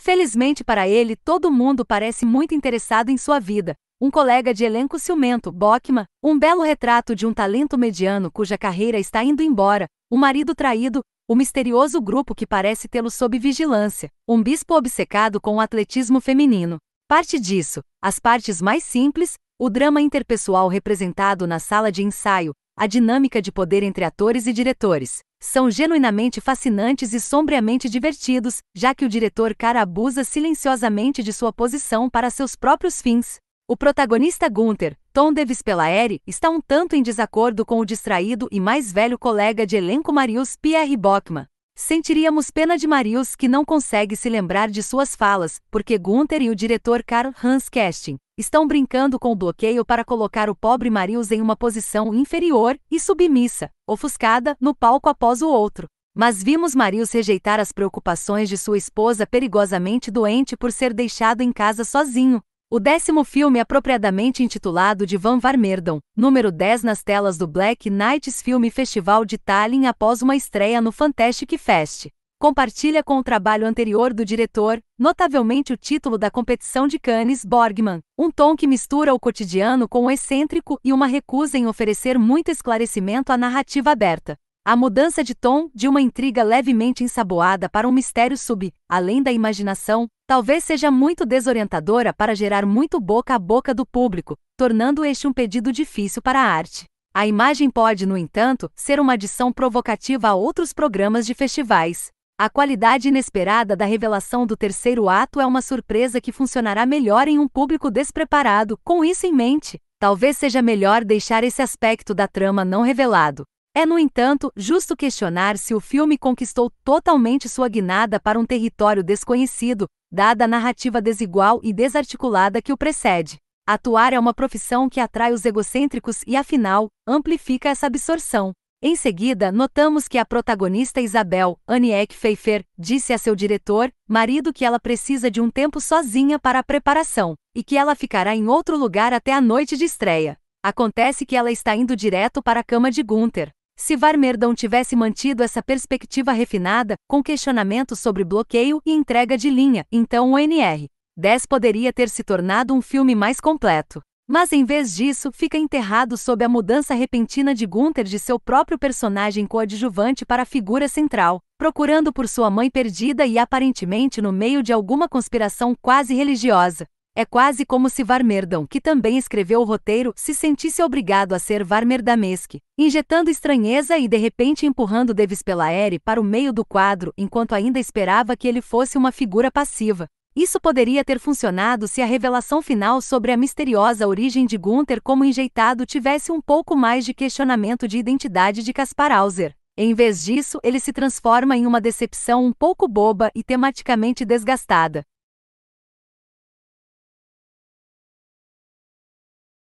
Felizmente para ele, todo mundo parece muito interessado em sua vida. Um colega de elenco ciumento, Bokma, um belo retrato de um talento mediano cuja carreira está indo embora, o marido traído, o misterioso grupo que parece tê-lo sob vigilância, um bispo obcecado com o atletismo feminino. Parte disso, as partes mais simples, o drama interpessoal representado na sala de ensaio, a dinâmica de poder entre atores e diretores, são genuinamente fascinantes e sombriamente divertidos, já que o diretor cara abusa silenciosamente de sua posição para seus próprios fins. O protagonista Gunther, Tom Dewispelaere, está um tanto em desacordo com o distraído e mais velho colega de elenco Marius, Pierre Bokma. Sentiríamos pena de Marius, que não consegue se lembrar de suas falas, porque Gunther e o diretor Karl Hans Kesting estão brincando com o bloqueio para colocar o pobre Marius em uma posição inferior e submissa, ofuscada, no palco após o outro. Mas vimos Marius rejeitar as preocupações de sua esposa perigosamente doente por ser deixado em casa sozinho. O 10º filme é apropriadamente intitulado de Van Warmerdam, número 10 nas telas do Black Knights Filme Festival de Tallinn após uma estreia no Fantastic Fest. Compartilha com o trabalho anterior do diretor, notavelmente o título da competição de Cannes, Borgman, um tom que mistura o cotidiano com o excêntrico e uma recusa em oferecer muito esclarecimento à narrativa aberta. A mudança de tom, de uma intriga levemente ensaboada para um mistério sub, além da imaginação, talvez seja muito desorientadora para gerar muito boca a boca do público, tornando este um pedido difícil para a arte. A imagem pode, no entanto, ser uma adição provocativa a outros programas de festivais. A qualidade inesperada da revelação do terceiro ato é uma surpresa que funcionará melhor em um público despreparado. Com isso em mente, talvez seja melhor deixar esse aspecto da trama não revelado. É, no entanto, justo questionar se o filme conquistou totalmente sua guinada para um território desconhecido, dada a narrativa desigual e desarticulada que o precede. Atuar é uma profissão que atrai os egocêntricos e, afinal, amplifica essa absorção. Em seguida, notamos que a protagonista Isabel, Aniek Pfeiffer, disse a seu diretor, marido, que ela precisa de um tempo sozinha para a preparação, e que ela ficará em outro lugar até a noite de estreia. Acontece que ela está indo direto para a cama de Gunther. Se Warmerdam tivesse mantido essa perspectiva refinada, com questionamentos sobre bloqueio e entrega de linha, então o NR10 poderia ter se tornado um filme mais completo. Mas em vez disso, fica enterrado sob a mudança repentina de Gunther de seu próprio personagem coadjuvante para a figura central, procurando por sua mãe perdida e aparentemente no meio de alguma conspiração quase religiosa. É quase como se Warmerdam, que também escreveu o roteiro, se sentisse obrigado a ser Warmerdamesque, injetando estranheza e de repente empurrando Dewispelaere para o meio do quadro enquanto ainda esperava que ele fosse uma figura passiva. Isso poderia ter funcionado se a revelação final sobre a misteriosa origem de Gunther como enjeitado tivesse um pouco mais de questionamento de identidade de Kaspar Hauser. Em vez disso, ele se transforma em uma decepção um pouco boba e tematicamente desgastada.